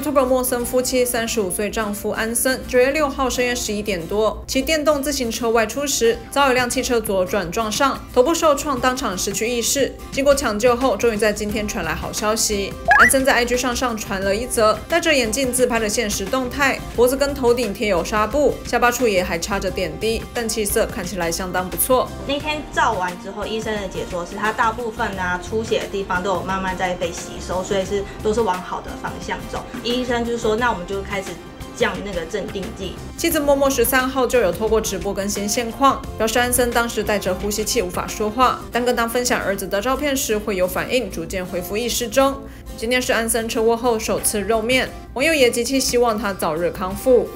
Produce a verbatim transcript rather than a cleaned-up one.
YouTuber 莫森夫妻三十五岁丈夫安森九月六号深夜十一点多，骑电动自行车外出时，遭一辆汽车左转撞上，头部受创，当场失去意识。经过抢救后，终于在今天传来好消息。安森在 I G 上上传了一则戴着眼镜自拍的现实动态，脖子跟头顶贴有纱布，下巴处也还插着点滴，但气色看起来相当不错。那天照完之后，医生的解说是他大部分啊出血的地方都有慢慢在被吸收，所以是都是往好的方向走。 医生就说：“那我们就开始降那个镇定剂。”妻子默默十三号就有透过直播更新现况，表示安森当时戴着呼吸器无法说话，但跟当分享儿子的照片时会有反应，逐渐恢复意识中。今天是安森车祸后首次露面，网友也极其希望他早日康复。